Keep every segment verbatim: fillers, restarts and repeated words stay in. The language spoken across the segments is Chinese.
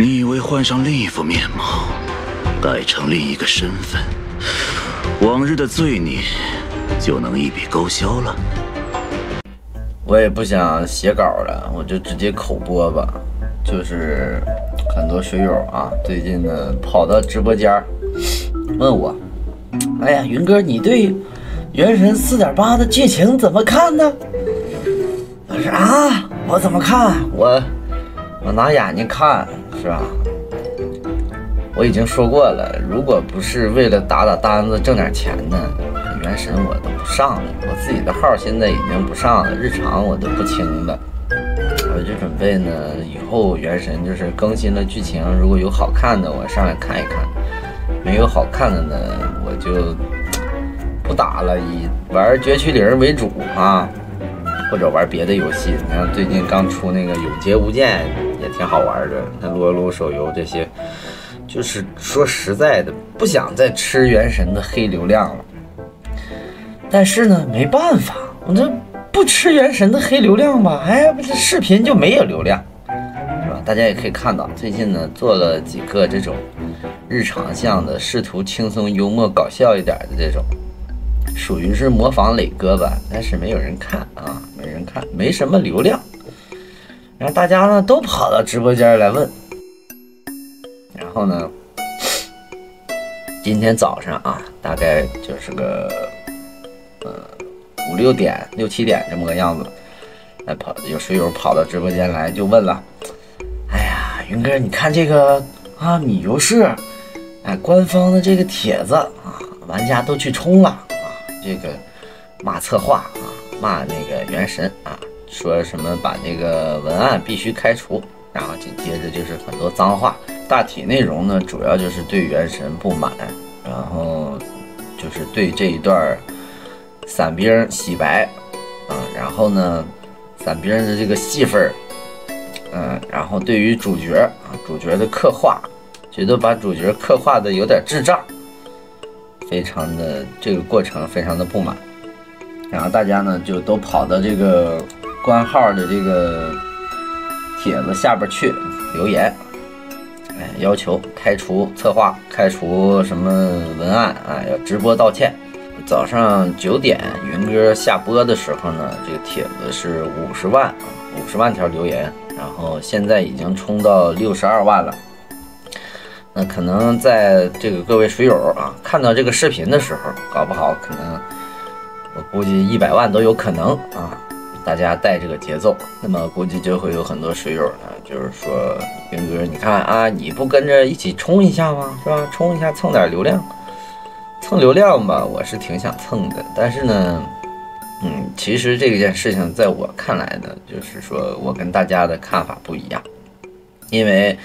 你以为换上另一副面貌，改成另一个身份，往日的罪孽就能一笔勾销了？我也不想写稿了，我就直接口播吧。就是很多水友啊，最近呢跑到直播间问我，哎呀，云哥，你对《原神》四点八的剧情怎么看呢？我说啊，我怎么看？我我拿眼睛看，是吧？我已经说过了，如果不是为了打打单子挣点钱呢，《原神》我都不上了。我自己的号现在已经不上了，日常我都不清了。我就准备呢，以后《原神》就是更新了剧情，如果有好看的，我上来看一看。没有好看的呢，我就不打了，以玩绝区零为主啊，或者玩别的游戏。你看最近刚出那个《永劫无间》也挺好玩的，那撸啊撸手游这些，就是说实在的，不想再吃《原神》的黑流量了。但是呢，没办法，我这不吃《原神》的黑流量吧，哎，这视频就没有流量，是吧？大家也可以看到，最近呢做了几个这种日常向的，试图轻松、幽默、搞笑一点的这种，属于是模仿磊哥吧，但是没有人看啊，没人看，没什么流量。然后大家呢都跑到直播间来问，然后呢，今天早上啊，大概就是个呃五六点、六七点这么个样子，哎，跑有水友跑到直播间来就问了，哎呀，云哥，你看这个啊米游市，哎，官方的这个帖子啊，玩家都去冲了。这个骂策划啊，骂那个原神啊，说什么把那个文案必须开除，然后紧接着就是很多脏话。大体内容呢，主要就是对原神不满，然后就是对这一段伞兵洗白啊、嗯，然后呢，伞兵的这个戏份，嗯，然后对于主角啊，主角的刻画，觉得把主角刻画的有点智障。非常的这个过程非常的不满，然后大家呢就都跑到这个官号的这个帖子下边去留言，哎，要求开除策划，开除什么文案啊，要直播道歉。早上九点云哥下播的时候呢，这个帖子是五十万五十万条留言，然后现在已经冲到六十二万了。那可能在这个各位水友啊看到这个视频的时候，搞不好可能我估计一百万都有可能啊！大家带这个节奏，那么估计就会有很多水友呢，就是说云哥，你看啊，你不跟着一起冲一下吗？是吧？冲一下蹭点流量，蹭流量吧，我是挺想蹭的。但是呢，嗯，其实这件事情在我看来呢，就是说我跟大家的看法不一样，因为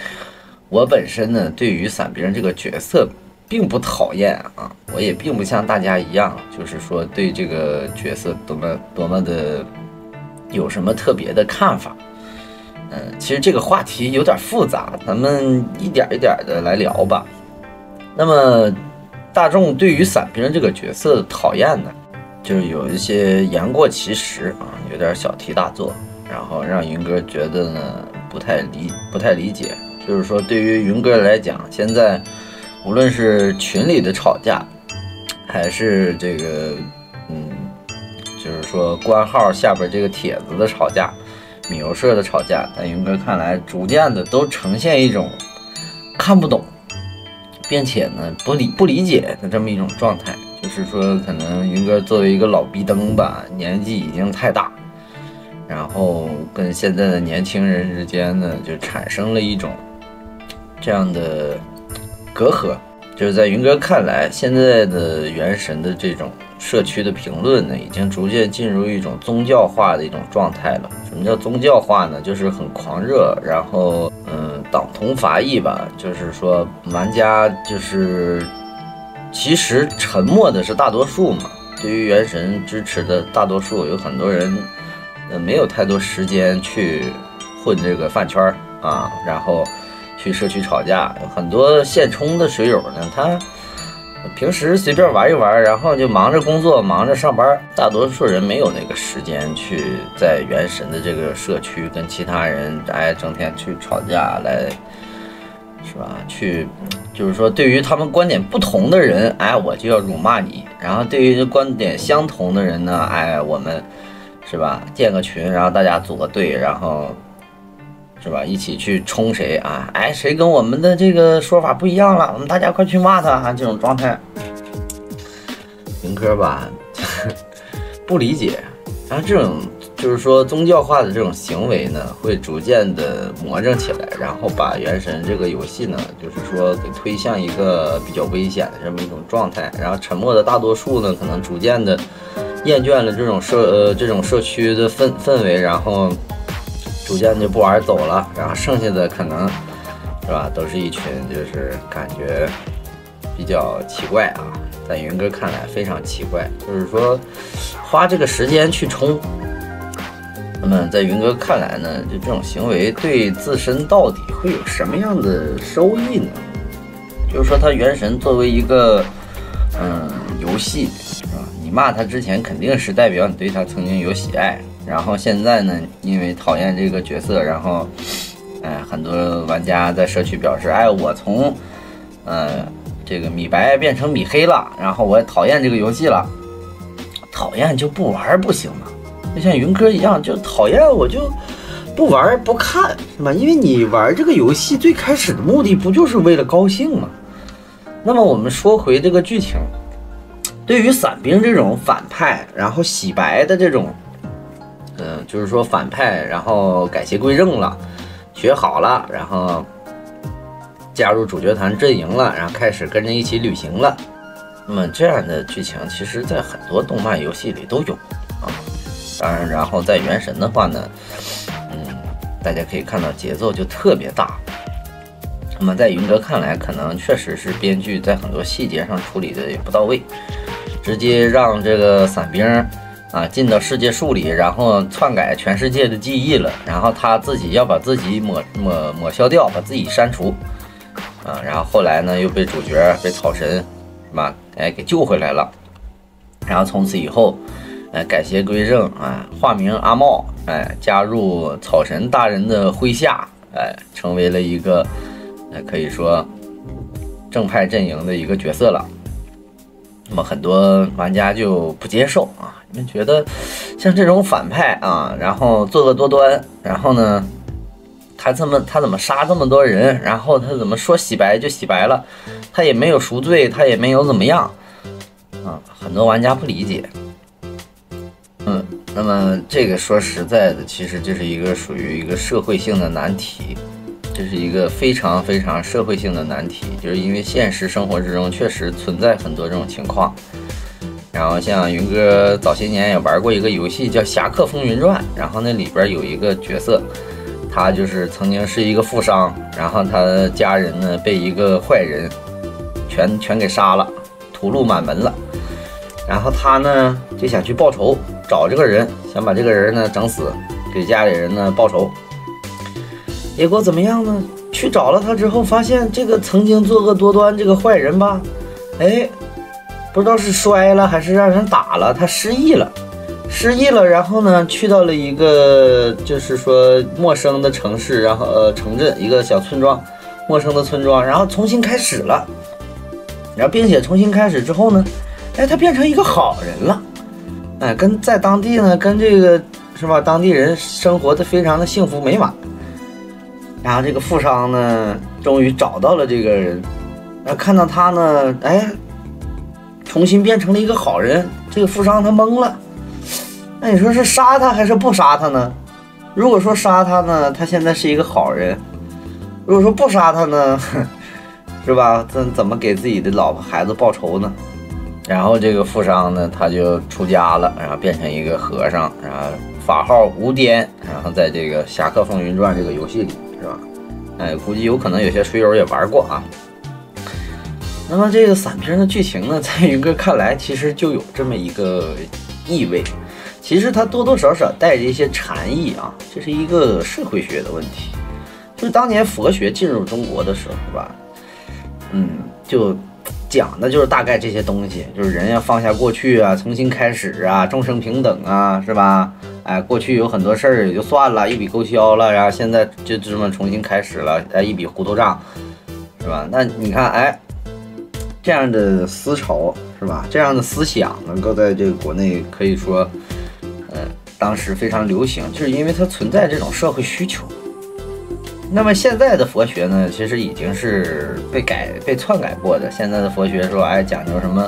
我本身呢，对于伞兵这个角色并不讨厌啊，我也并不像大家一样，就是说对这个角色多么多么的有什么特别的看法。嗯，其实这个话题有点复杂，咱们一点一点的来聊吧。那么，大众对于伞兵这个角色的讨厌呢，就是有一些言过其实啊，有点小题大做，然后让云哥觉得呢不太理不太理解。就是说对于云哥来讲，现在无论是群里的吵架，还是这个嗯就是说官号下边这个帖子的吵架，米游社的吵架，但云哥看来逐渐的都呈现一种看不懂并且呢不理不理解的这么一种状态。就是说可能云哥作为一个老逼灯吧，年纪已经太大，然后跟现在的年轻人之间呢就产生了一种这样的隔阂。就是在云哥看来，现在的原神的这种社区的评论呢，已经逐渐进入一种宗教化的一种状态了。什么叫宗教化呢？就是很狂热，然后嗯，党同伐异吧。就是说玩家就是其实沉默的是大多数嘛，对于原神支持的大多数，有很多人呃没有太多时间去混这个饭圈啊，然后去社区吵架。很多现充的水友呢，他平时随便玩一玩，然后就忙着工作忙着上班，大多数人没有那个时间去在原神的这个社区跟其他人哎整天去吵架来是吧？去，就是说对于他们观点不同的人，哎，我就要辱骂你；然后对于观点相同的人呢，哎，我们是吧，建个群，然后大家组个队，然后是吧，一起去冲谁啊？哎，谁跟我们的这个说法不一样了，我们大家快去骂他啊！这种状态，文科吧不理解，然后这种。就是说，宗教化的这种行为呢，会逐渐的魔怔起来，然后把《原神》这个游戏呢，就是说给推向一个比较危险的这么一种状态。然后，沉默的大多数呢，可能逐渐的厌倦了这种社呃这种社区的氛氛围，然后逐渐就不玩走了。然后剩下的可能是吧，都是一群就是感觉比较奇怪啊，在云哥看来非常奇怪，就是说花这个时间去冲。那么在云哥看来呢，就这种行为对自身到底会有什么样的收益呢？就是说，他原神作为一个嗯游戏，是吧？你骂他之前，肯定是代表你对他曾经有喜爱，然后现在呢，因为讨厌这个角色，然后哎，很多玩家在社区表示，哎，我从呃这个米白变成米黑了，然后我也讨厌这个游戏了，讨厌就不玩不行吗？就像云哥一样，就讨厌我就不玩不看，是吧？因为你玩这个游戏最开始的目的不就是为了高兴吗？那么我们说回这个剧情，对于伞兵这种反派，然后洗白的这种，嗯、呃，就是说反派，然后改邪归正了，学好了，然后加入主角团阵营了，然后开始跟着一起旅行了。那么这样的剧情，其实在很多动漫游戏里都有啊。当然，然后在原神的话呢，嗯，大家可以看到节奏就特别大。那么在云哥看来，可能确实是编剧在很多细节上处理的也不到位，直接让这个伞兵啊进到世界树里，然后篡改全世界的记忆了，然后他自己要把自己抹抹抹消掉，把自己删除啊，然后后来呢又被主角被草神是吧，哎给救回来了，然后从此以后。哎，改邪归正啊，化名阿茂，哎，加入草神大人的麾下，哎，成为了一个，哎，可以说正派阵营的一个角色了。那么很多玩家就不接受啊，你们觉得像这种反派啊，然后作恶多端，然后呢，他这么他怎么杀这么多人，然后他怎么说洗白就洗白了，他也没有赎罪，他也没有怎么样，啊，很多玩家不理解。嗯，那么这个说实在的，其实这是一个属于一个社会性的难题，这是一个非常非常社会性的难题，就是因为现实生活之中确实存在很多这种情况。然后像云哥早些年也玩过一个游戏叫《侠客风云传》，然后那里边有一个角色，他就是曾经是一个富商，然后他的家人呢被一个坏人全全给杀了，屠戮满门了。然后他呢就想去报仇，找这个人，想把这个人呢整死，给家里人呢报仇。结果怎么样呢？去找了他之后，发现这个曾经作恶多端这个坏人吧，哎，不知道是摔了还是让人打了，他失忆了，失忆了。然后呢，去到了一个就是说陌生的城市，然后呃城镇一个小村庄，陌生的村庄，然后重新开始了。然后并且重新开始之后呢？哎，他变成一个好人了，哎，跟在当地呢，跟这个是吧，当地人生活的非常的幸福美满。然后这个富商呢，终于找到了这个人，然后看到他呢，哎，重新变成了一个好人。这个富商他懵了，那你说是杀他还是不杀他呢？如果说杀他呢，他现在是一个好人；如果说不杀他呢，是吧，怎怎么给自己的老婆孩子报仇呢？然后这个富商呢，他就出家了，然后变成一个和尚，然后法号无颠，然后在这个《侠客风云传》这个游戏里，是吧？哎，估计有可能有些水友也玩过啊。那么这个伞兵的剧情呢，在云哥看来，其实就有这么一个意味，其实它多多少少带着一些禅意啊，这是一个社会学的问题，就是当年佛学进入中国的时候吧，嗯，就。讲的就是大概这些东西，就是人要放下过去啊，重新开始啊，众生平等啊，是吧？哎，过去有很多事儿也就算了，一笔勾销了，然后现在就这么重新开始了，哎，一笔糊涂账，是吧？那你看，哎，这样的思潮是吧？这样的思想能够在这个国内可以说，呃，当时非常流行，就是因为它存在这种社会需求。那么现在的佛学呢，其实已经是被改、被篡改过的。现在的佛学说，哎，讲究什么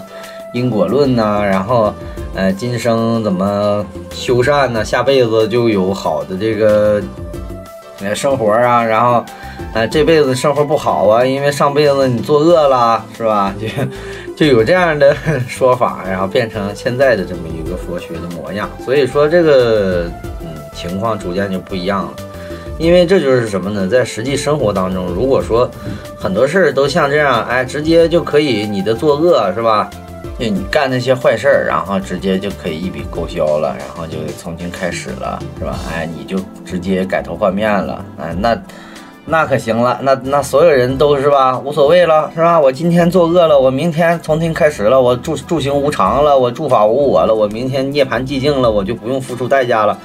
因果论呐、啊，然后，呃，今生怎么修善呢、啊？下辈子就有好的这个。 呃，生活啊，然后，呃，这辈子生活不好啊，因为上辈子你作恶了，是吧？就就有这样的说法，然后变成现在的这么一个佛学的模样。所以说这个嗯情况逐渐就不一样了，因为这就是什么呢？在实际生活当中，如果说很多事儿都像这样，哎，直接就可以你的作恶是吧？就你干那些坏事儿，然后直接就可以一笔勾销了，然后就重新开始了，是吧？哎，你就直接改头换面了，哎，那那可行了，那那所有人都是吧，无所谓了，是吧？我今天作恶了，我明天重新开始了，我住住行无常了，我住法无我了，我明天涅槃寂静了，我就不用付出代价了，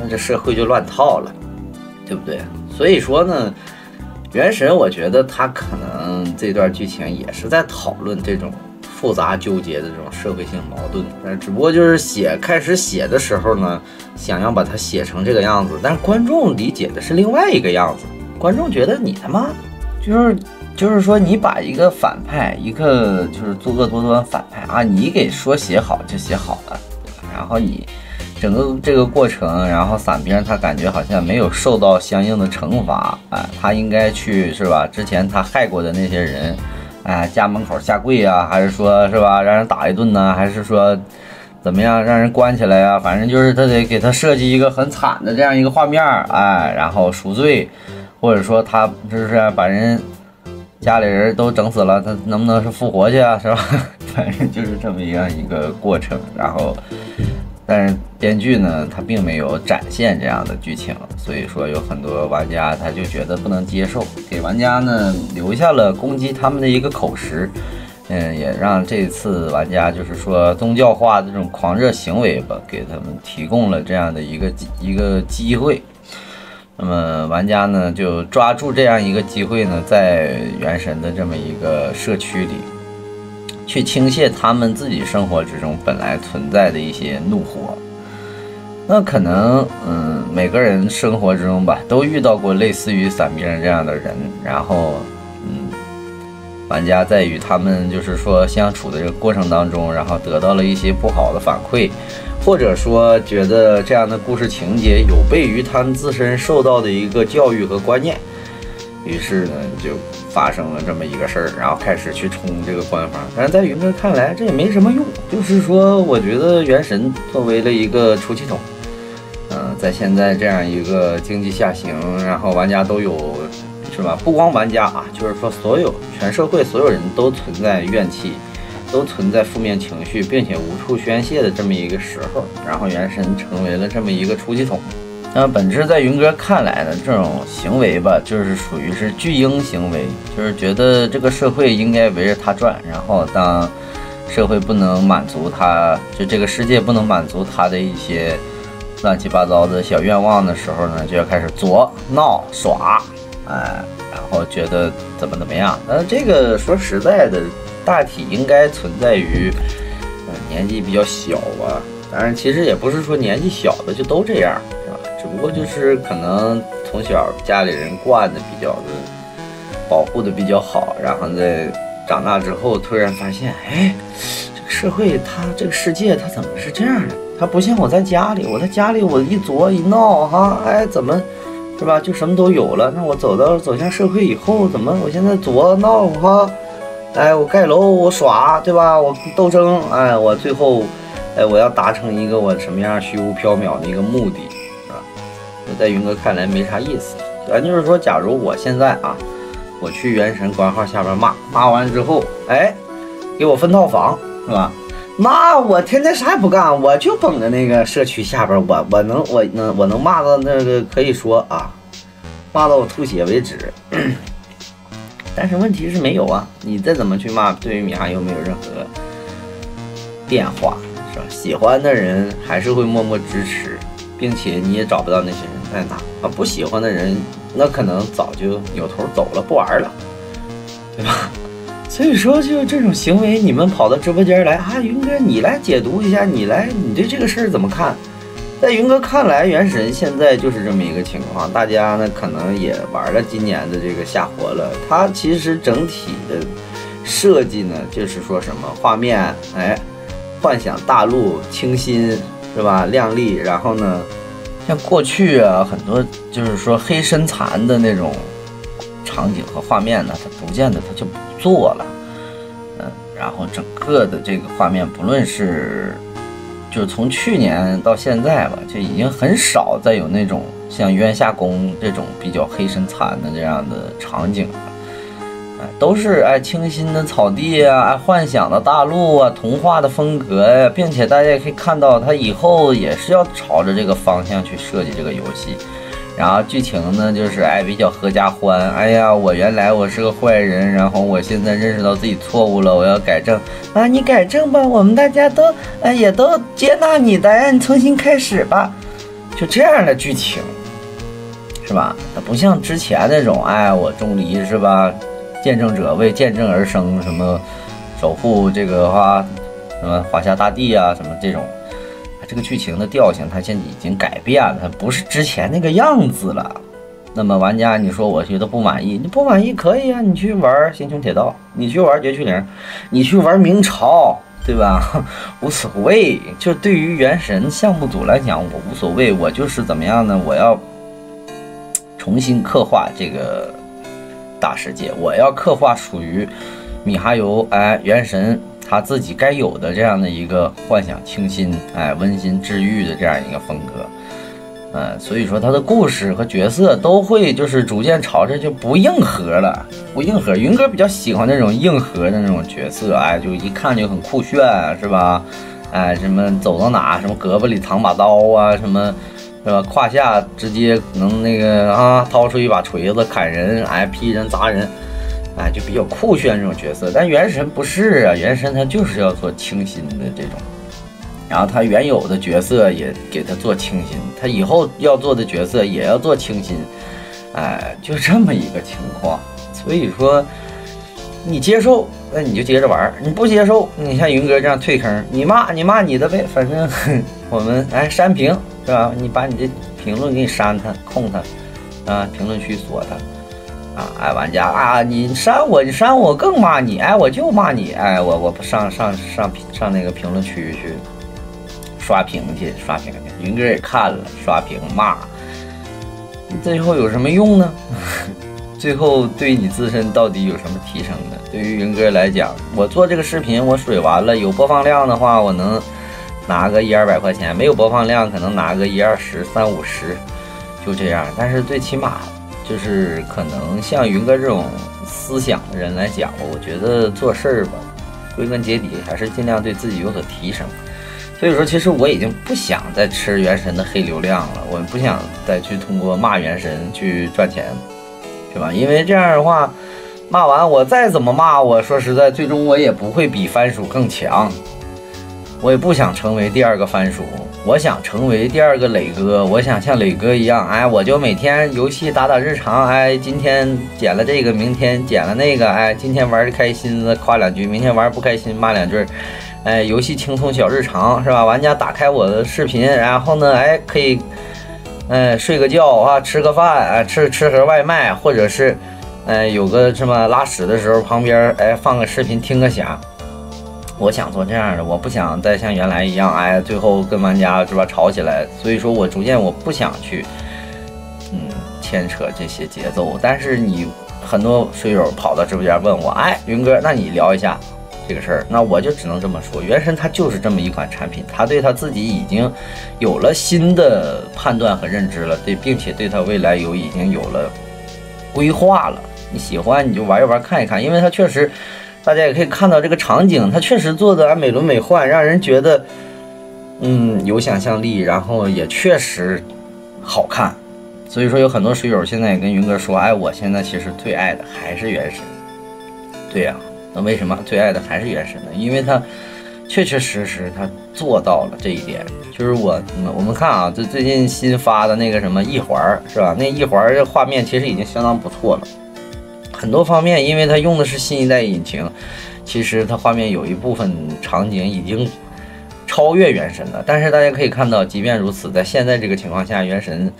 那这社会就乱套了，对不对？所以说呢。 原神，我觉得他可能这段剧情也是在讨论这种复杂纠结的这种社会性矛盾，但只不过就是写开始写的时候呢，想要把它写成这个样子，但观众理解的是另外一个样子。观众觉得你他妈就是就是说你把一个反派，一个就是作恶多端反派啊，你给说写好就写好了，然后你。 整个这个过程，然后伞兵他感觉好像没有受到相应的惩罚，哎、呃，他应该去是吧？之前他害过的那些人，哎、呃，家门口下跪啊，还是说是吧？让人打一顿呢、啊，还是说怎么样让人关起来啊？反正就是他得给他设计一个很惨的这样一个画面，哎、呃，然后赎罪，或者说他就是把人家里人都整死了，他能不能是复活去啊？是吧？反正就是这么样一个过程，然后。 但是编剧呢，他并没有展现这样的剧情，所以说有很多玩家他就觉得不能接受，给玩家呢留下了攻击他们的一个口实，嗯，也让这次玩家就是说宗教化的这种狂热行为吧，给他们提供了这样的一个一个机会。那么玩家呢就抓住这样一个机会呢，在原神的这么一个社区里。 去倾泻他们自己生活之中本来存在的一些怒火，那可能，嗯，每个人生活之中吧，都遇到过类似于伞兵这样的人，然后，嗯，玩家在与他们就是说相处的这个过程当中，然后得到了一些不好的反馈，或者说觉得这样的故事情节有悖于他们自身受到的一个教育和观念。 于是呢，就发生了这么一个事儿，然后开始去冲这个官方。但是在云哥看来，这也没什么用。就是说，我觉得《原神》作为了一个出气筒，嗯、呃，在现在这样一个经济下行，然后玩家都有，是吧？不光玩家啊，就是说所有全社会所有人都存在怨气，都存在负面情绪，并且无处宣泄的这么一个时候，然后《原神》成为了这么一个出气筒。 那本质在云哥看来呢，这种行为吧，就是属于是巨婴行为，就是觉得这个社会应该围着他转，然后当社会不能满足他，就这个世界不能满足他的一些乱七八糟的小愿望的时候呢，就要开始作闹耍，哎，然后觉得怎么怎么样。但是这个说实在的，大体应该存在于、呃、年纪比较小吧，当然其实也不是说年纪小的就都这样，是吧？ 只不过就是可能从小家里人惯的比较的保护的比较好，然后在长大之后突然发现，哎，这个社会它这个世界它怎么是这样的？它不像我在家里，我在家里我一作一闹哈，哎，怎么是吧？就什么都有了。那我走到走向社会以后，怎么我现在作闹哈？哎，我盖楼我耍对吧？我斗争，哎，我最后哎我要达成一个我什么样虚无缥缈的一个目的。 在云哥看来没啥意思，咱就是说，假如我现在啊，我去原神官号下边骂，骂完之后，哎，给我分套房是吧？那我天天啥也不干，我就捧着那个社区下边，我我能我能我能骂到那个可以说啊，骂到我吐血为止。但是问题是没有啊，你再怎么去骂，对于米哈游没有任何变化，是吧？喜欢的人还是会默默支持。 并且你也找不到那些人在哪啊！不喜欢的人，那可能早就扭头走了，不玩了。对吧？所以说，就这种行为，你们跑到直播间来啊，云哥，你来解读一下，你来，你对这个事儿怎么看？在云哥看来，原神现在就是这么一个情况，大家呢可能也玩了今年的这个下活了，它其实整体的设计呢，就是说什么画面，哎，幻想大陆清新是吧，亮丽，然后呢，像过去啊很多就是说黑身残的那种场景和画面呢，它逐渐的它就不做了，嗯，然后整个的这个画面，不论是就是从去年到现在吧，就已经很少再有那种像渊下宫这种比较黑身残的这样的场景了，哎，都是哎清新的草地啊，哎幻想的大陆啊，童话的风格呀、啊，并且大家也可以看到，它以后也是要朝着这个方向去设计这个游戏。然后剧情呢，就是哎比较合家欢，哎呀我原来我是个坏人，然后我现在认识到自己错误了，我要改正啊，你改正吧，我们大家都哎也都接纳你的，哎你重新开始吧，就这样的剧情是吧？它不像之前那种哎我钟离是吧，见证者为见证而生，什么守护这个话什么华夏大地啊，什么这种这个剧情的调性，它现在已经改变了，它不是之前那个样子了。那么玩家，你说我觉得不满意，你不满意可以啊，你去玩星穹铁道，你去玩绝区零，你去玩明朝，对吧？无所谓。就对于原神项目组来讲，我无所谓，我就是怎么样呢？我要重新刻画这个大世界，我要刻画属于米哈游哎原神他自己该有的这样的一个幻想清新、哎温馨治愈的这样一个风格，嗯，所以说他的故事和角色都会就是逐渐朝着就不硬核了，不硬核。云哥比较喜欢那种硬核的那种角色，哎，就一看就很酷炫，是吧？哎，什么走到哪什么胳膊里藏把刀啊，什么是吧？胯下直接能那个啊，掏出一把锤子砍人，哎，劈人砸人。哎，就比较酷炫这种角色，但原神不是啊，原神它就是要做清新的这种，然后它原有的角色也给它做清新，它以后要做的角色也要做清新，哎，就这么一个情况。所以说，你接受，那你就接着玩；你不接受，你像云哥这样退坑，你骂你骂你的呗，反正我们哎删评是吧？你把你的评论给你删它，控它，啊，评论区锁它。啊，哎，玩家啊，你删我，你删我更骂你，哎，我就骂你，哎，我我不上上上上那个评论区去刷屏去，刷屏去，云哥也看了，刷屏骂，最后有什么用呢？最后对你自身到底有什么提升呢？对于云哥来讲，我做这个视频，我水完了有播放量的话，我能拿个一二百块钱，没有播放量可能拿个一二十、三五十，就这样。但是最起码。就是可能像云哥这种思想的人来讲，我觉得做事儿吧，归根结底还是尽量对自己有所提升。所以说，其实我已经不想再吃原神的黑流量了，我不想再去通过骂原神去赚钱，是吧？因为这样的话，骂完我再怎么骂，我说实在，最终我也不会比番薯更强。我也不想成为第二个番薯，我想成为第二个磊哥，我想像磊哥一样，哎，我就每天游戏打打日常，哎，今天捡了这个，明天捡了那个，哎，今天玩的开心的夸两句，明天玩不开心骂两句，哎，游戏轻松小日常是吧？玩家打开我的视频，然后呢，哎，可以，哎，睡个觉啊，吃个饭啊，吃吃盒外卖，或者是，哎，有个什么拉屎的时候旁边哎放个视频听个响。我想做这样的，我不想再像原来一样，哎，最后跟玩家是吧吵起来。所以说我逐渐我不想去，嗯，牵扯这些节奏。但是你很多水友跑到直播间问我，哎，云哥，那你聊一下这个事儿，那我就只能这么说，原神它就是这么一款产品，它对它自己已经有了新的判断和认知了，对，并且对它未来有已经有了规划了。你喜欢你就玩一玩看一看，因为它确实。大家也可以看到这个场景，它确实做的美轮美奂，让人觉得，嗯，有想象力，然后也确实好看。所以说，有很多水友现在也跟云哥说，哎，我现在其实最爱的还是原神。对呀、啊，那为什么最爱的还是原神呢？因为它确确实实它做到了这一点。就是我我们看啊，就最近新发的那个什么一环是吧？那一环这画面其实已经相当不错了。很多方面，因为它用的是新一代引擎，其实它画面有一部分场景已经超越原神了。但是大家可以看到，即便如此，在现在这个情况下，原神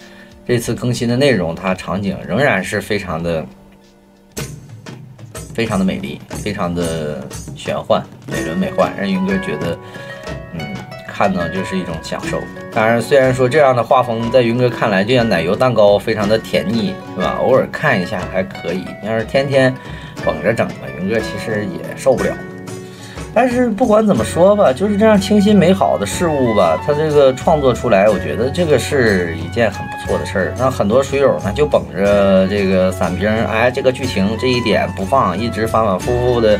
这次更新的内容，它场景仍然是非常的、非常的美丽，非常的玄幻、美轮美奂，让云哥觉得，嗯，看到就是一种享受。当然，虽然说这样的画风在云哥看来就像奶油蛋糕，非常的甜腻，是吧？偶尔看一下还可以，要是天天捧着整吧，云哥其实也受不了。但是不管怎么说吧，就是这样清新美好的事物吧，它这个创作出来，我觉得这个是一件很不错的事儿。那很多水友呢就捧着这个伞兵，哎，这个剧情这一点不放，一直反反复复的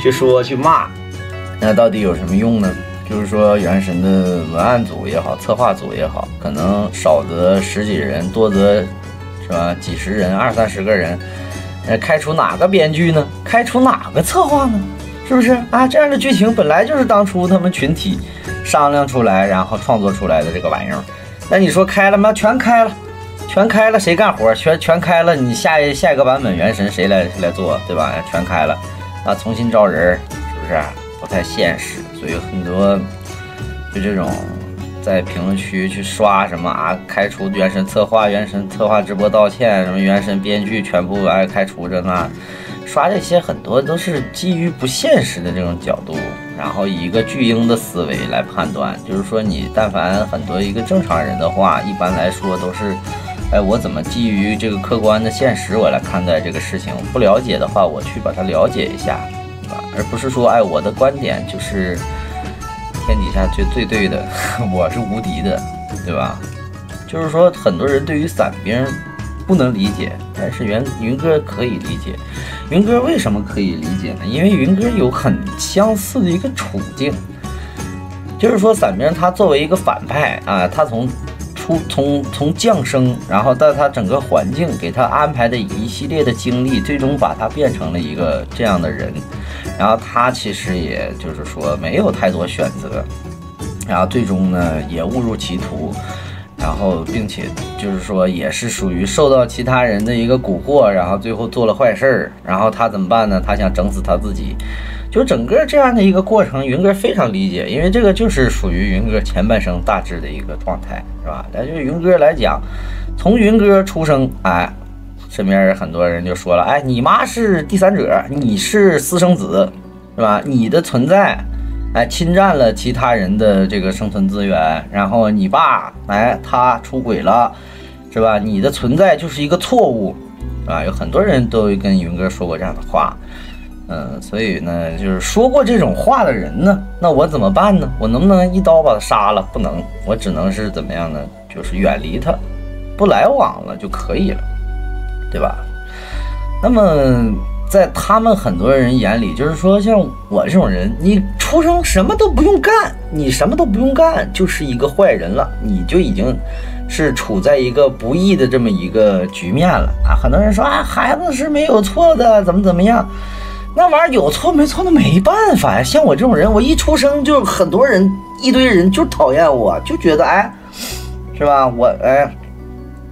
去说去骂，那到底有什么用呢？就是说，原神的文案组也好，策划组也好，可能少则十几人，多则是吧几十人、二三十个人，那开除哪个编剧呢？开除哪个策划呢？是不是啊？这样的剧情本来就是当初他们群体商量出来，然后创作出来的这个玩意儿。那你说开了吗？全开了，全开了，谁干活？全全开了，你下一下一个版本原神谁来谁来做，对吧？全开了，啊，重新招人，是不是？不太现实。所以很多就这种在评论区去刷什么啊，开除原神策划、原神策划直播道歉，什么原神编剧全部哎开除着呢，刷这些很多都是基于不现实的这种角度，然后以一个巨婴的思维来判断。就是说你但凡很多一个正常人的话，一般来说都是哎，我怎么基于这个客观的现实我来看待这个事情，不了解的话我去把它了解一下，而不是说哎，我的观点就是天底下最最对的，我是无敌的，对吧？就是说很多人对于伞兵不能理解，但是云云哥可以理解。云哥为什么可以理解呢？因为云哥有很相似的一个处境，就是说伞兵他作为一个反派啊，他从出从从降生，然后到他整个环境给他安排的一系列的经历，最终把他变成了一个这样的人。然后他其实也就是说没有太多选择，然后最终呢也误入歧途，然后并且就是说也是属于受到其他人的一个蛊惑，然后最后做了坏事儿。然后他怎么办呢？他想整死他自己。就整个这样的一个过程，云哥非常理解，因为这个就是属于云哥前半生大致的一个状态，是吧？但就是云哥来讲，从云哥出生，哎，身边很多人就说了，哎，你妈是第三者，你是私生子，是吧？你的存在，哎，侵占了其他人的这个生存资源。然后你爸，哎，他出轨了，是吧？你的存在就是一个错误，啊，有很多人都跟云哥说过这样的话，嗯，所以呢，就是说过这种话的人呢，那我怎么办呢？我能不能一刀把他杀了？不能，我只能是怎么样呢？就是远离他，不来往了就可以了。对吧？那么在他们很多人眼里，就是说像我这种人，你出生什么都不用干，你什么都不用干，就是一个坏人了，你就已经是处在一个不义的这么一个局面了啊！很多人说啊，孩子是没有错的，怎么怎么样？那玩意儿有错没错那没办法呀。像我这种人，我一出生就很多人一堆人就讨厌我，就觉得哎，是吧？我哎，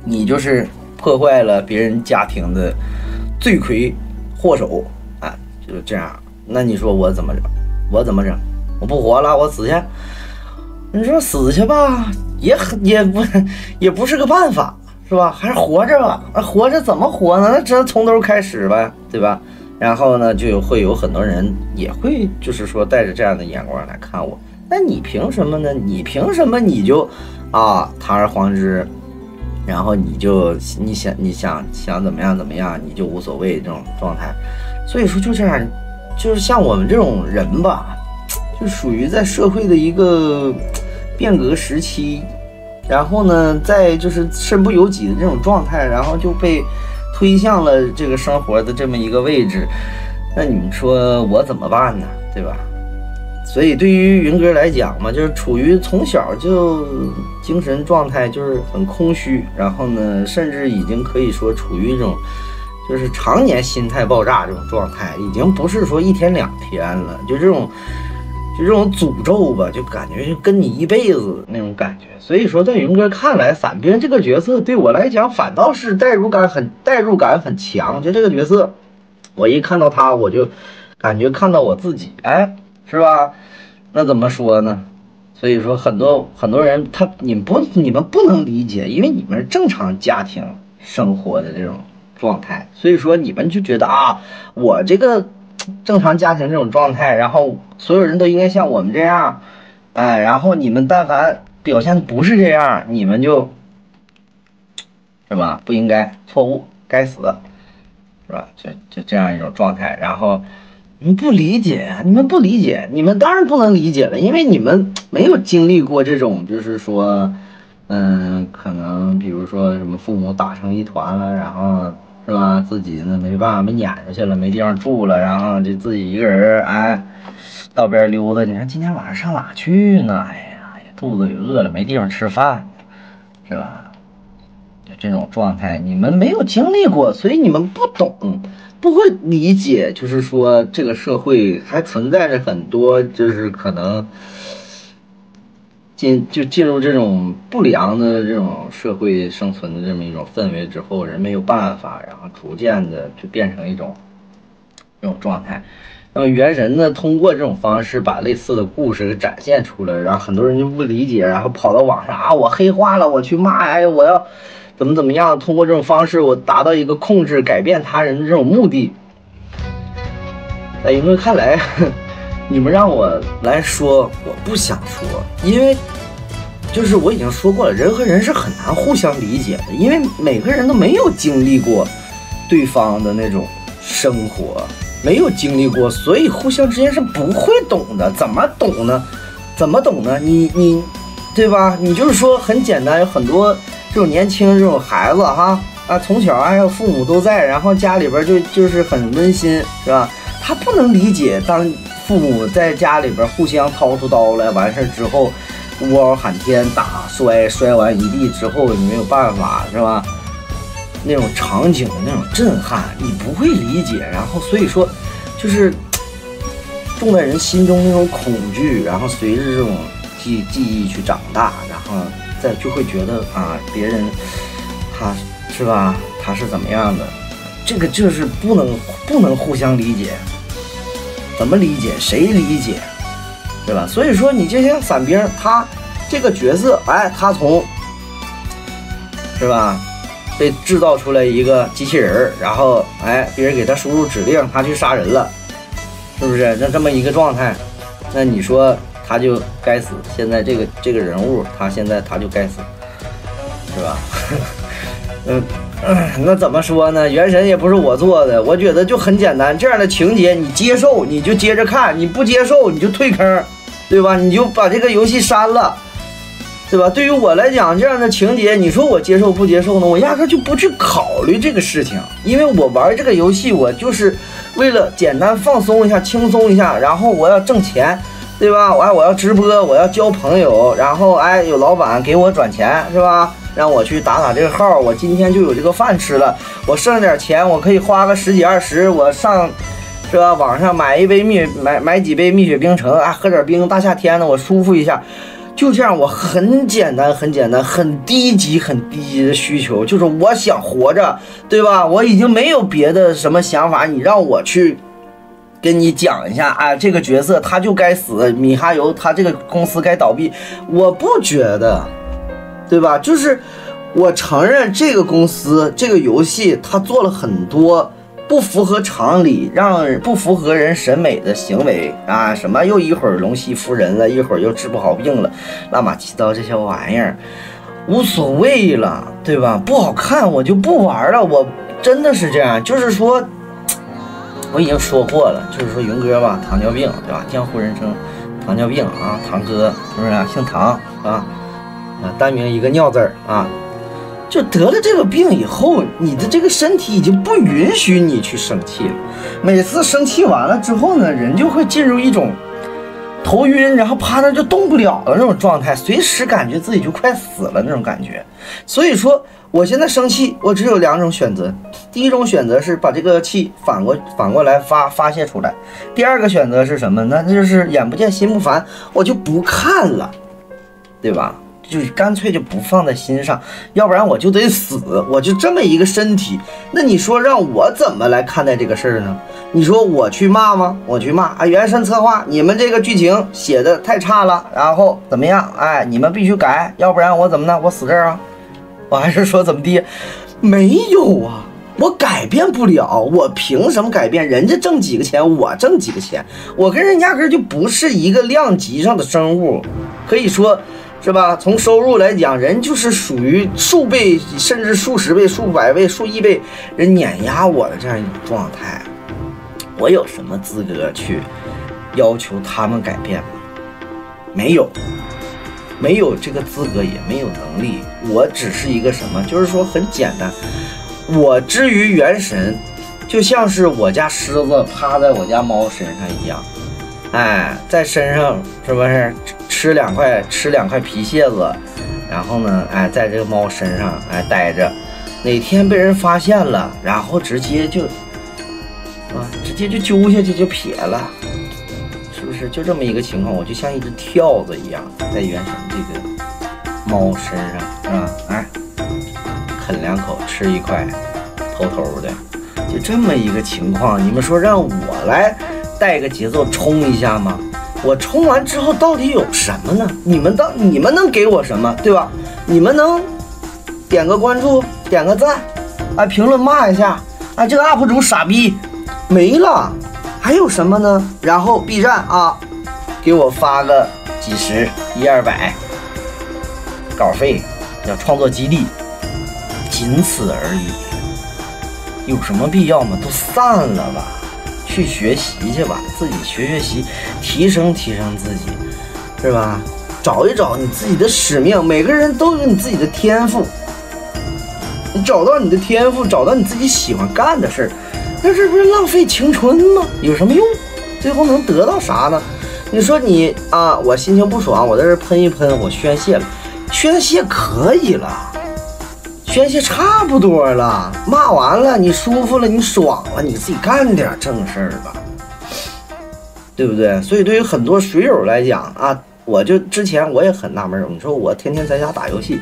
你就是。破坏了别人家庭的罪魁祸首啊，就是这样。那你说我怎么整？我怎么整？我不活了，我死去。你说死去吧，也也不也不是个办法，是吧？还是活着吧。啊，活着怎么活呢？那只从头开始呗，对吧？然后呢，就会有很多人也会就是说带着这样的眼光来看我。那你凭什么呢？你凭什么你就啊堂而皇之？然后你就你想你想想怎么样怎么样，你就无所谓这种状态。所以说就这样，就是像我们这种人吧，就属于在社会的一个变革时期，然后呢在就是身不由己的这种状态，然后就被推向了这个生活的这么一个位置。那你们说我怎么办呢？对吧？所以对于云哥来讲嘛，就是处于从小就精神状态就是很空虚，然后呢甚至已经可以说处于一种就是常年心态爆炸这种状态，已经不是说一天两天了，就这种就这种诅咒吧，就感觉是跟你一辈子那种感觉。所以说，在云哥看来，伞兵这个角色对我来讲，反倒是代入感很代入感很强。就这个角色，我一看到他，我就感觉看到我自己，哎，是吧？那怎么说呢？所以说，很多很多人他你们不你们不能理解，因为你们是正常家庭生活的这种状态，所以说你们就觉得啊，我这个。 正常家庭这种状态，然后所有人都应该像我们这样，哎，然后你们但凡表现不是这样，你们就，是吧？不应该，错误，该死，是吧？就就这样一种状态，然后你们不理解，你们不理解，你们当然不能理解了，因为你们没有经历过这种，就是说，嗯，可能比如说什么父母打成一团了，然后。 是吧？自己呢没办法，没撵出去了，没地方住了，然后就自己一个人，哎，到边溜达。你看今天晚上上哪去呢？哎呀，肚子也饿了，没地方吃饭，是吧？就这种状态，你们没有经历过，所以你们不懂，不会理解。就是说，这个社会还存在着很多，就是可能进就进入这种不良的这种社会生存的这么一种氛围之后，人没有办法，然后逐渐的就变成一种这种状态。那么猿人呢，通过这种方式把类似的故事展现出来，然后很多人就不理解，然后跑到网上啊，我黑化了，我去骂，哎，我要怎么怎么样？通过这种方式，我达到一个控制、改变他人的这种目的。在云哥看来。 你们让我来说，我不想说，因为就是我已经说过了，人和人是很难互相理解的，因为每个人都没有经历过对方的那种生活，没有经历过，所以互相之间是不会懂的。怎么懂呢？怎么懂呢？你你，对吧？你就是说很简单，有很多这种年轻这种孩子哈啊，从小还有父母都在，然后家里边就就是很温馨，是吧？他不能理解当。 父母在家里边互相掏出刀来，完事之后，呜嗷喊天打摔，摔完一地之后你没有办法是吧？那种场景的那种震撼，你不会理解，然后所以说，就是种在人心中那种恐惧，然后随着这种记记忆去长大，然后再就会觉得啊，别人他是吧，他是怎么样的，这个就是不能不能互相理解。 怎么理解？谁理解？对吧？所以说，你就像伞兵，他这个角色，哎，他从是吧，被制造出来一个机器人，然后哎，别人给他输入指令，他去杀人了，是不是？那这么一个状态，那你说他就该死。现在这个这个人物，他现在他就该死，是吧？嗯。 那怎么说呢？原神也不是我做的，我觉得就很简单，这样的情节你接受你就接着看，你不接受你就退坑，对吧？你就把这个游戏删了，对吧？对于我来讲，这样的情节，你说我接受不接受呢？我压根就不去考虑这个事情，因为我玩这个游戏，我就是为了简单放松一下、轻松一下，然后我要挣钱，对吧？我我要直播，我要交朋友，然后哎，有老板给我转钱，是吧？ 让我去打打这个号，我今天就有这个饭吃了。我剩点钱，我可以花个十几二十，我上，是吧？网上买一杯蜜，买买几杯蜜雪冰城啊，喝点冰，大夏天的我舒服一下。就这样，我很简单，很简单，很低级，很低级的需求，就是我想活着，对吧？我已经没有别的什么想法，你让我去。 跟你讲一下啊，这个角色他就该死，米哈游他这个公司该倒闭，我不觉得，对吧？就是我承认这个公司这个游戏他做了很多不符合常理、让不符合人审美的行为啊，什么又一会儿龙戏服人了，一会儿又治不好病了，乱码七糟这些玩意儿，无所谓了，对吧？不好看我就不玩了，我真的是这样，就是说。 我已经说过了，就是说云哥吧，糖尿病对吧？江湖人称糖尿病啊，堂哥是不是啊？姓唐啊，啊，单名一个尿字儿啊，就得了这个病以后，你的这个身体已经不允许你去生气了。每次生气完了之后呢，人就会进入一种头晕，然后趴那就动不了了那种状态，随时感觉自己就快死了那种感觉。所以说，我现在生气，我只有两种选择：第一种选择是把这个气反过反过来发发泄出来；第二个选择是什么呢？那就是眼不见心不烦，我就不看了，对吧？就是干脆就不放在心上，要不然我就得死，我就这么一个身体。那你说让我怎么来看待这个事儿呢？你说我去骂吗？我去骂啊！原神策划，你们这个剧情写的太差了，然后怎么样？哎，你们必须改，要不然我怎么呢？我死这儿啊！我还是说怎么地？没有啊，我改变不了，我凭什么改变？人家挣几个钱，我挣几个钱，我跟人压根就不是一个量级上的生物，可以说是吧？从收入来讲，人就是属于数倍，甚至数十倍、数百倍、数亿倍人碾压我的这样一种状态。我有什么资格去要求他们改变吗？没有，没有这个资格，也没有能力。我只是一个什么？就是说很简单，我之于元神，就像是我家狮子趴在我家猫身上一样，哎，在身上是不是吃两块吃两块皮屑子？然后呢，哎，在这个猫身上哎待着，哪天被人发现了，然后直接就。啊，直接就揪下去就撇了，是不是？就这么一个情况，我就像一只跳蚤一样，在原神这个猫身上啊，哎，啃两口，吃一块，偷偷的，就这么一个情况。你们说让我来带个节奏冲一下吗？我冲完之后到底有什么呢？你们当你们能给我什么，对吧？你们能点个关注，点个赞，啊，评论骂一下，啊，这个 U P 主傻逼。没了，还有什么呢？然后 B 站啊，给我发个几十、一二百稿费，叫创作激励，仅此而已。有什么必要吗？都散了吧，去学习去吧，自己学学习，提升提升自己，是吧？找一找你自己的使命，每个人都有你自己的天赋，你找到你的天赋，找到你自己喜欢干的事儿。那这不是浪费青春吗？有什么用？最后能得到啥呢？你说你啊，我心情不爽，我在这喷一喷，我宣泄了，宣泄可以了，宣泄差不多了，骂完了，你舒服了，你爽了，你自己干点正事儿吧，对不对？所以对于很多水友来讲啊，我就之前我也很纳闷，你说我天天在家打游戏，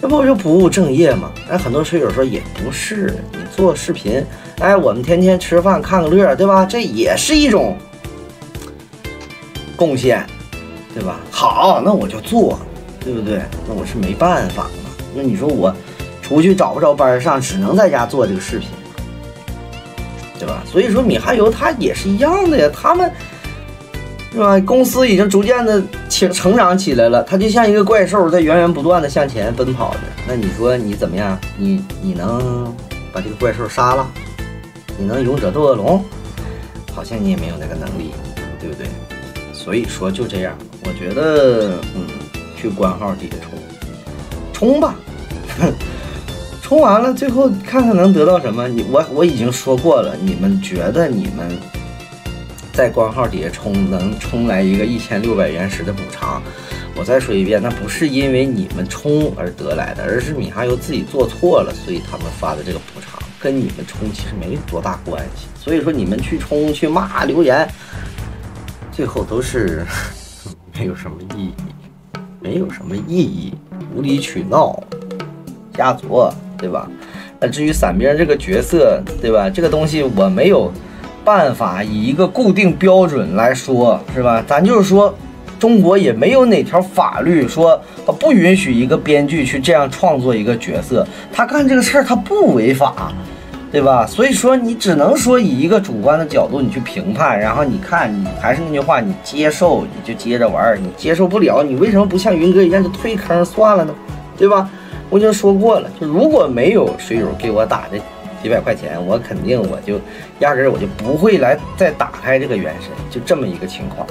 这不就不务正业吗？哎，很多水友说也不是，你做视频，哎，我们天天吃饭看个乐，对吧？这也是一种贡献，对吧？好，那我就做，对不对？那我是没办法嘛。那你说我出去找不着班上，只能在家做这个视频，对吧？所以说米哈游他也是一样的呀，他们。是吧？公司已经逐渐的成成长起来了，它就像一个怪兽在源源不断的向前奔跑着。那你说你怎么样？你你能把这个怪兽杀了？你能勇者斗恶龙？好像你也没有那个能力，对不对？所以说就这样，我觉得嗯，去官号底下冲冲吧，冲完了最后看看能得到什么。你我我已经说过了，你们觉得你们。在官号底下充能充来一个一千六百原石的补偿，我再说一遍，那不是因为你们充而得来的，而是米哈游自己做错了，所以他们发的这个补偿跟你们充其实没有多大关系。所以说你们去充去骂留言，最后都是没有什么意义，没有什么意义，无理取闹，瞎作，对吧？那至于伞兵这个角色，对吧？这个东西我没有。办法以一个固定标准来说，是吧？咱就是说，中国也没有哪条法律说它不允许一个编剧去这样创作一个角色，他干这个事儿他不违法，对吧？所以说你只能说以一个主观的角度你去评判，然后你看，你还是那句话，你接受你就接着玩，你接受不了，你为什么不像云哥一样就退坑算了呢？对吧？我就说过了，就如果没有水友给我打的。几百块钱，我肯定我就压根儿我就不会来再打开这个原神，就这么一个情况。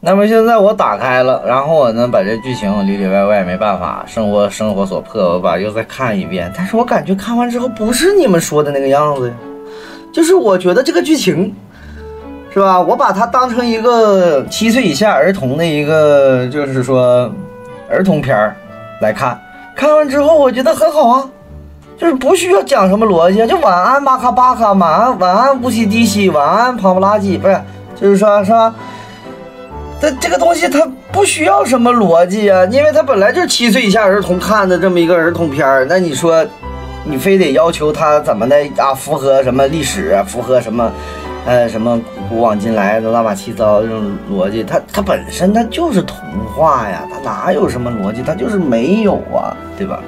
那么现在我打开了，然后我呢把这剧情我里里外外没办法，生活生活所迫，我把又再看一遍。但是我感觉看完之后不是你们说的那个样子呀，就是我觉得这个剧情是吧？我把它当成一个七岁以下儿童的一个，就是说儿童片儿来看。看完之后，我觉得很好啊，就是不需要讲什么逻辑，就晚安巴卡巴卡，晚安晚安乌西迪西，晚安庞布拉基，不是，就是说是吧？这这个东西它不需要什么逻辑啊，因为它本来就是七岁以下儿童看的这么一个儿童片儿，那你说你非得要求他怎么的啊？符合什么历史啊？符合什么？呃，什么古往今来的乱七八糟这种逻辑，它它本身它就是童话呀，它哪有什么逻辑？它就是没有啊，对吧？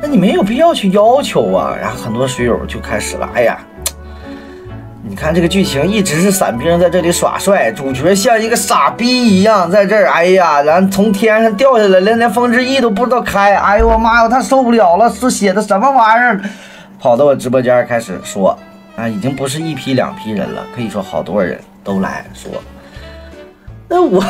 那你没有必要去要求啊。然后很多水友就开始了，哎呀，你看这个剧情一直是伞兵在这里耍帅，主角像一个傻逼一样在这儿，哎呀，然后从天上掉下来，连连风之翼都不知道开，哎呦我妈呀，他受不了了，是写的什么玩意儿？跑到我直播间开始说。啊，已经不是一批两批人了，可以说好多人都来说。那我，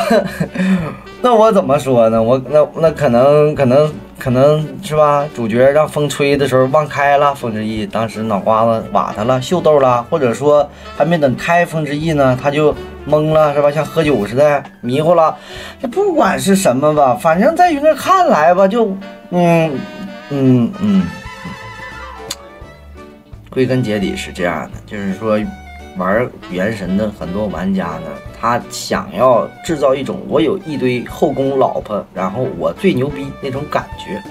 那我怎么说呢？我那那可能可能可能是吧？主角让风吹的时候忘开了风之翼，当时脑瓜子瓦他了，秀逗了，或者说还没等开风之翼呢，他就懵了，是吧？像喝酒似的迷糊了。这不管是什么吧，反正在于那看来吧，就嗯嗯嗯。嗯归根结底是这样的，就是说，玩原神的很多玩家呢，他想要制造一种我有一堆后宫老婆，然后我最牛逼那种感觉。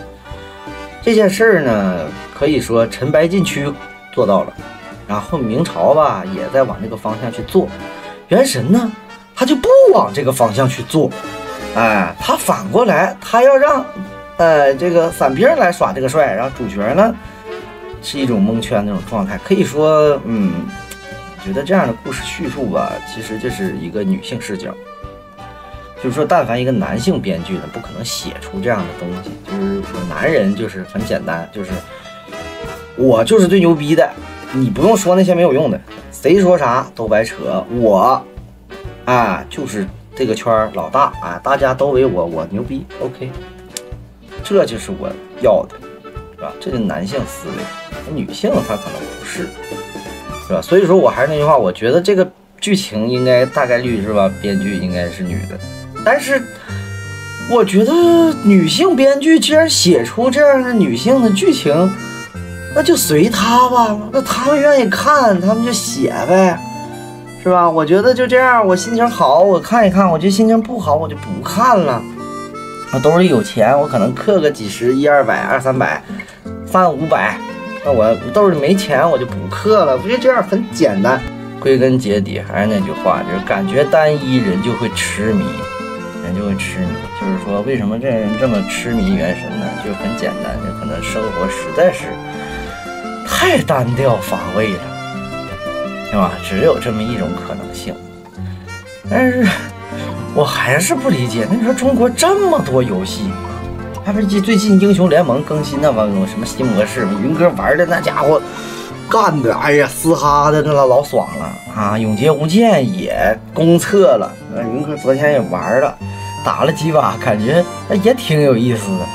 这件事儿呢，可以说陈白禁区做到了，然后明朝吧也在往这个方向去做，原神呢，他就不往这个方向去做，哎，他反过来，他要让，呃，这个伞兵来耍这个帅，然后主角呢。是一种蒙圈那种状态，可以说，嗯，我觉得这样的故事叙述吧，其实这是一个女性视角，就是说，但凡一个男性编剧呢，不可能写出这样的东西。就是说，男人就是很简单，就是我就是最牛逼的，你不用说那些没有用的，谁说啥都白扯，我啊就是这个圈老大啊，大家都为我，我牛逼 ，OK， 这就是我要的。这是男性思维，女性她可能不是，是吧？所以说我还是那句话，我觉得这个剧情应该大概率是吧，编剧应该是女的，但是我觉得女性编剧既然写出这样的女性的剧情，那就随她吧，那他们愿意看，他们就写呗，是吧？我觉得就这样，我心情好我看一看，我觉得心情不好我就不看了。我兜里有钱，我可能氪个几十、一二百、二三百。三五百，那我兜里没钱，我就不氪了，不就这样很简单。归根结底还是那句话，就是感觉单一人就会痴迷，人就会痴迷。就是说，为什么这人这么痴迷原神呢？就很简单，就可能生活实在是太单调乏味了，对吧？只有这么一种可能性。但是我还是不理解，你说中国这么多游戏。还不是最近英雄联盟更新那玩意儿，什么新模式，云哥玩的那家伙干的，哎呀嘶哈的那老爽了啊！永劫无间也公测了，云哥昨天也玩了，打了几把，感觉也挺有意思的。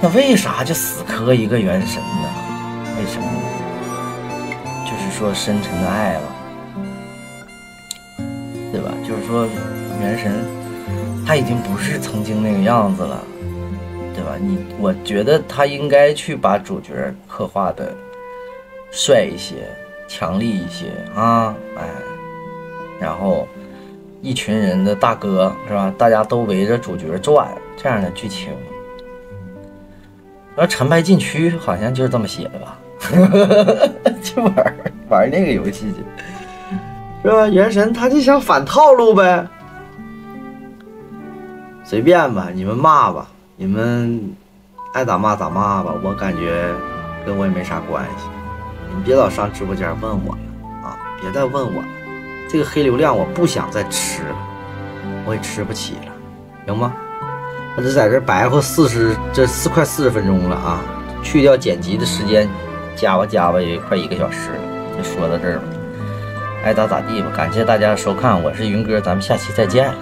那为啥就死磕一个原神呢？为什么？就是说深沉的爱吧，对吧？就是说原神，它已经不是曾经那个样子了。对吧？你我觉得他应该去把主角刻画的帅一些、强力一些啊，哎，然后一群人的大哥是吧？大家都围着主角转，这样的剧情。而陈白禁区好像就是这么写的吧？就玩玩那个游戏去，是吧？原神他就想反套路呗，随便吧，你们骂吧。你们爱咋骂咋骂吧，我感觉跟我也没啥关系。你们别老上直播间问我了啊！别再问我了，这个黑流量我不想再吃了，我也吃不起了，行吗？我这在这白活四十，这四快四十分钟了啊！去掉剪辑的时间，加吧加吧，也快一个小时了，就说到这儿吧。爱咋咋地吧，感谢大家的收看，我是云哥，咱们下期再见。